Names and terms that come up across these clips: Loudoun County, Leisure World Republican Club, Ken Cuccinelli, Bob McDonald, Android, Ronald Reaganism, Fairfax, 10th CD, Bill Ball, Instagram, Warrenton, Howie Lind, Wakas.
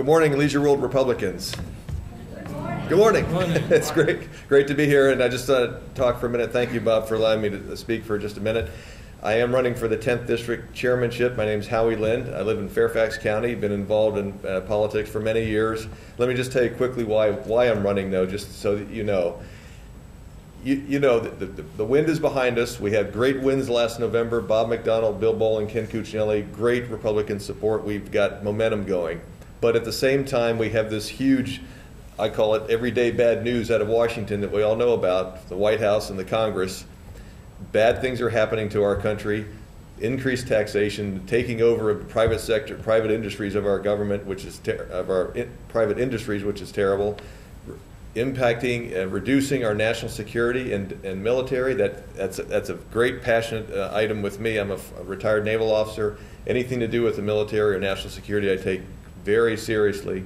Good morning, Leisure World Republicans. Good morning. Good morning. It's great to be here, and I just thought I'd talk for a minute. Thank you, Bob, for allowing me to speak for just a minute. I am running for the 10th District Chairmanship. My name's Howie Lind. I live in Fairfax County. Been involved in politics for many years. Let me just tell you quickly why I'm running, though, just so that you know. You know, the wind is behind us. We had great wins last November. Bob McDonald, Bill Ball, and Ken Cuccinelli, great Republican support. We've got momentum going. But at the same time, we have this huge, I call it everyday bad news out of Washington that we all know about, the White House and the Congress. Bad things are happening to our country, increased taxation, taking over of the private sector, private industries of our government, which is private industries, which is terrible, impacting and reducing our national security and military. That's a great passionate item with me. I'm a retired naval officer. Anything to do with the military or national security I take very seriously.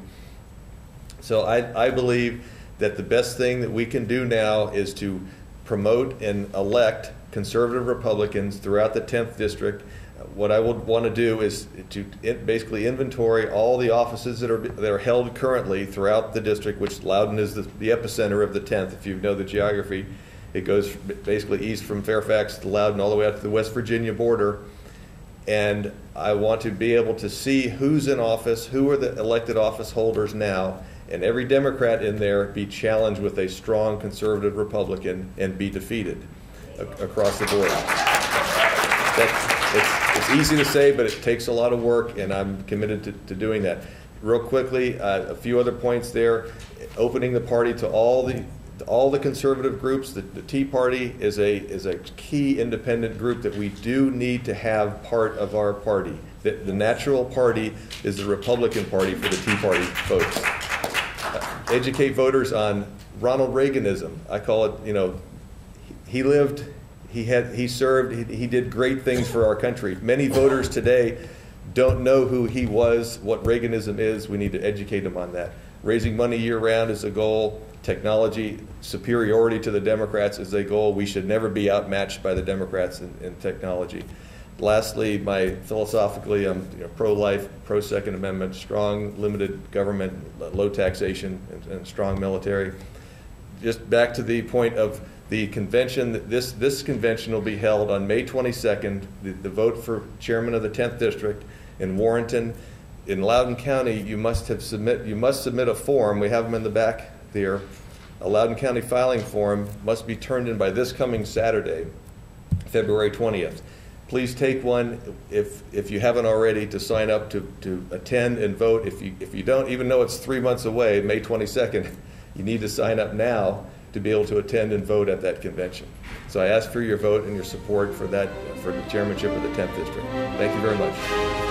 So I believe that the best thing that we can do now is to promote and elect conservative Republicans throughout the 10th district. What I would want to do is to basically inventory all the offices that are held currently throughout the district, which Loudoun is the epicenter of the 10th. If you know the geography, it goes basically east from Fairfax to Loudoun all the way up to the West Virginia border. And I want to be able to see who's in office, who are the elected office holders now, and every Democrat in there be challenged with a strong conservative Republican and be defeated across the board. It's easy to say, but it takes a lot of work, and I'm committed to doing that. Real quickly, a few other points there. Opening the party to all the conservative groups. The Tea Party is a key independent group that we do need to have part of our party. The natural party is the Republican Party for the Tea Party folks. Educate voters on Ronald Reaganism. I call it, you know, he lived, he served, he did great things for our country. Many voters today don't know who he was, what Reaganism is. We need to educate them on that. Raising money year-round is a goal. Technology superiority to the Democrats is a goal. We should never be outmatched by the Democrats in technology. Lastly, philosophically, I'm pro-life, pro-Second Amendment, strong limited government, low taxation, and strong military. Just back to the point of the convention, this convention will be held on May 22nd, the vote for chairman of the 10th District in Warrenton. In Loudoun County, you must submit a form. We have them in the back there. A Loudoun County filing form must be turned in by this coming Saturday, February 20th. Please take one if you haven't already to sign up to attend and vote. If you don't, even though it's 3 months away, May 22nd, you need to sign up now to be able to attend and vote at that convention. So I ask for your vote and your support for the chairmanship of the 10th District. Thank you very much.